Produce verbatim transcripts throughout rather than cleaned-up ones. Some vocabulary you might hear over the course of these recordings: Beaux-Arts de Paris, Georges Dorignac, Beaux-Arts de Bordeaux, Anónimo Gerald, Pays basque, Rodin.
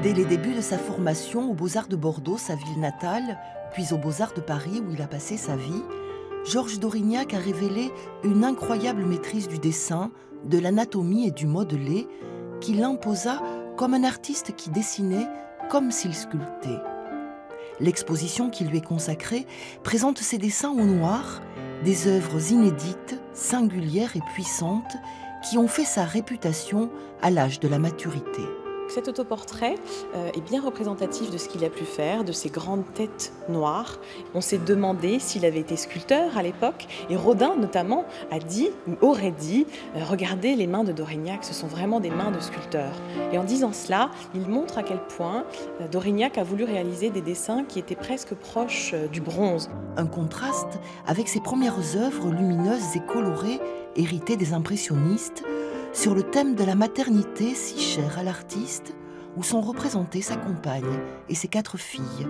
Dès les débuts de sa formation aux Beaux-Arts de Bordeaux, sa ville natale, puis aux Beaux-Arts de Paris où il a passé sa vie, Georges Dorignac a révélé une incroyable maîtrise du dessin, de l'anatomie et du modelé qu'il imposa comme un artiste qui dessinait comme s'il sculptait. L'exposition qui lui est consacrée présente ses dessins au noir, des œuvres inédites, singulières et puissantes qui ont fait sa réputation à l'âge de la maturité. Cet autoportrait est bien représentatif de ce qu'il a pu faire, de ses grandes têtes noires. On s'est demandé s'il avait été sculpteur à l'époque, et Rodin notamment a dit, ou aurait dit, regardez les mains de Dorignac, ce sont vraiment des mains de sculpteur. Et en disant cela, il montre à quel point Dorignac a voulu réaliser des dessins qui étaient presque proches du bronze. Un contraste avec ses premières œuvres lumineuses et colorées, héritées des impressionnistes, sur le thème de la maternité si chère à l'artiste, où sont représentées sa compagne et ses quatre filles.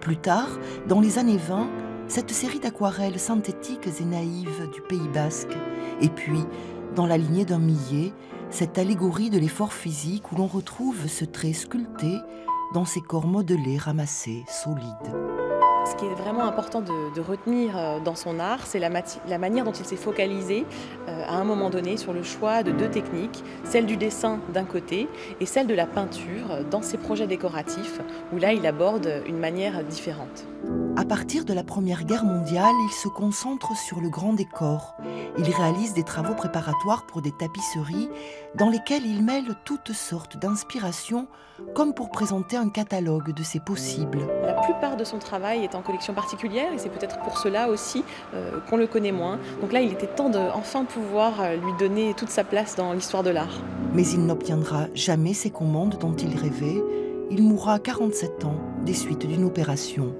Plus tard, dans les années vingt, cette série d'aquarelles synthétiques et naïves du Pays basque, et puis, dans la lignée d'un millet, cette allégorie de l'effort physique où l'on retrouve ce trait sculpté dans ces corps modelés, ramassés, solides. Ce qui est vraiment important de, de retenir dans son art, c'est la, la manière dont il s'est focalisé euh, à un moment donné sur le choix de deux techniques, celle du dessin d'un côté et celle de la peinture dans ses projets décoratifs, où là il aborde une manière différente. À partir de la Première Guerre mondiale, il se concentre sur le grand décor. Il réalise des travaux préparatoires pour des tapisseries dans lesquelles il mêle toutes sortes d'inspirations, comme pour présenter un catalogue de ses possibles. La plupart de son travail est en collection particulière et c'est peut-être pour cela aussi euh, qu'on le connaît moins. Donc là, il était temps de enfin pouvoir lui donner toute sa place dans l'histoire de l'art. Mais il n'obtiendra jamais ces commandes dont il rêvait. Il mourra à quarante-sept ans des suites d'une opération.